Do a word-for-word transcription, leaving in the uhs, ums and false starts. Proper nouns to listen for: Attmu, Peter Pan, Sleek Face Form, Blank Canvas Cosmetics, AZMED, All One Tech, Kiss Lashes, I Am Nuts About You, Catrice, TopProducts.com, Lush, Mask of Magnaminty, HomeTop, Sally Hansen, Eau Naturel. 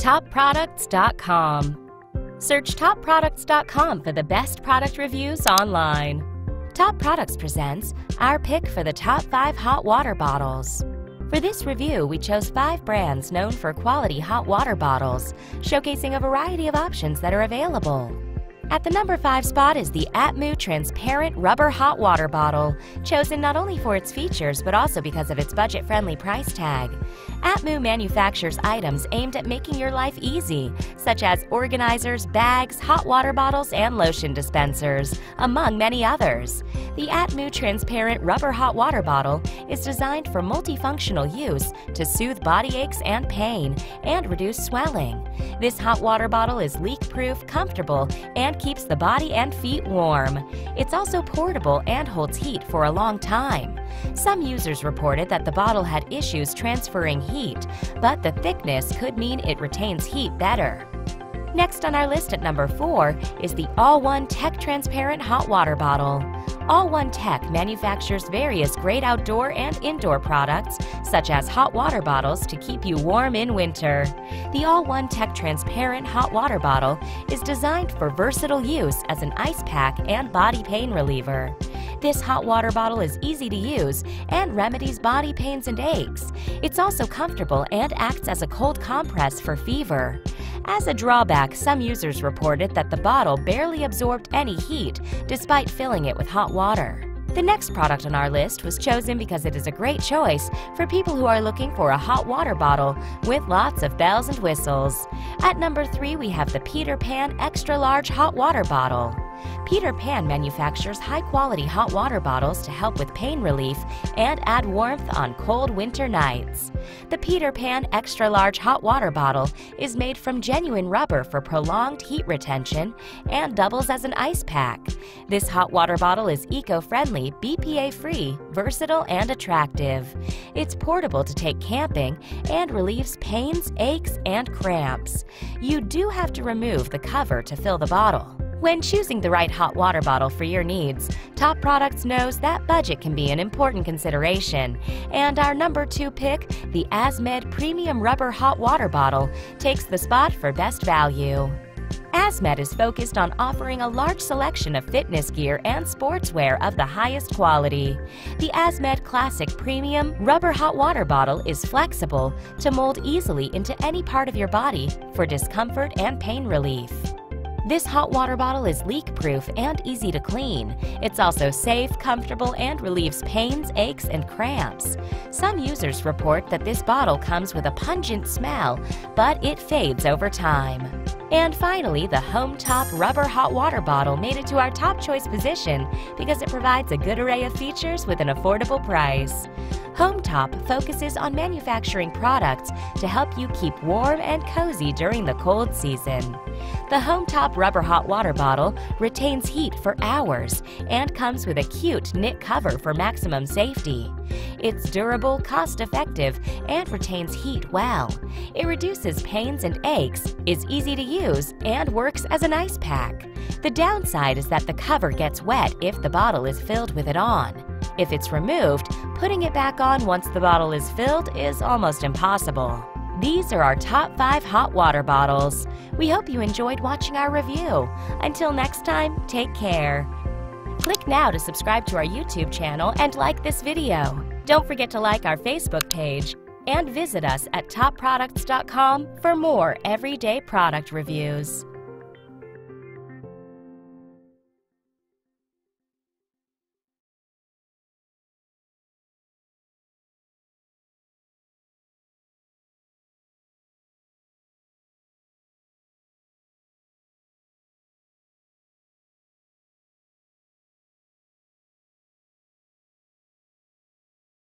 Top Products dot com. Search Top Products dot com for the best product reviews online. Top Products presents our pick for the top five hot water bottles. For this review, we chose five brands known for quality hot water bottles, showcasing a variety of options that are available. At the number five spot is the Attmu Transparent Rubber Hot Water Bottle, chosen not only for its features but also because of its budget-friendly price tag. Attmu manufactures items aimed at making your life easy, such as organizers, bags, hot water bottles, and lotion dispensers, among many others. The Attmu Transparent Rubber Hot Water Bottle is designed for multifunctional use to soothe body aches and pain and reduce swelling. This hot water bottle is leak-proof, comfortable, and keeps the body and feet warm. It's also portable and holds heat for a long time. Some users reported that the bottle had issues transferring heat, but the thickness could mean it retains heat better. Next on our list at number four is the All One Tech Transparent Hot Water Bottle. All One Tech manufactures various great outdoor and indoor products, such as hot water bottles to keep you warm in winter. The All One Tech Transparent Hot Water Bottle is designed for versatile use as an ice pack and body pain reliever. This hot water bottle is easy to use and remedies body pains and aches. It's also comfortable and acts as a cold compress for fever. As a drawback, some users reported that the bottle barely absorbed any heat despite filling it with hot water. The next product on our list was chosen because it is a great choice for people who are looking for a hot water bottle with lots of bells and whistles. At number three, we have the Peter Pan Extra Large Hot Water Bottle. Peter Pan manufactures high-quality hot water bottles to help with pain relief and add warmth on cold winter nights. The Peter Pan Extra Large Hot Water Bottle is made from genuine rubber for prolonged heat retention and doubles as an ice pack. This hot water bottle is eco-friendly, B P A-free, versatile, and attractive. It's portable to take camping and relieves pains, aches, and cramps. You do have to remove the cover to fill the bottle. When choosing the right hot water bottle for your needs, Top Products knows that budget can be an important consideration, and our number two pick, the AZMED Premium Rubber Hot Water Bottle, takes the spot for best value. AZMED is focused on offering a large selection of fitness gear and sportswear of the highest quality. The AZMED Classic Premium Rubber Hot Water Bottle is flexible to mold easily into any part of your body for discomfort and pain relief. This hot water bottle is leak-proof and easy to clean. It's also safe, comfortable, and relieves pains, aches, and cramps. Some users report that this bottle comes with a pungent smell, but it fades over time. And finally, the HomeTop Rubber Hot Water Bottle made it to our top choice position because it provides a good array of features with an affordable price. HomeTop focuses on manufacturing products to help you keep warm and cozy during the cold season. The HomeTop Rubber Hot Water Bottle retains heat for hours and comes with a cute knit cover for maximum safety. It's durable, cost-effective, and retains heat well. It reduces pains and aches, is easy to use, and works as an ice pack. The downside is that the cover gets wet if the bottle is filled with it on. If it's removed, putting it back on once the bottle is filled is almost impossible. These are our top five hot water bottles. We hope you enjoyed watching our review. Until next time, take care. Click now to subscribe to our YouTube channel and like this video. Don't forget to like our Facebook page and visit us at Top Products dot com for more everyday product reviews.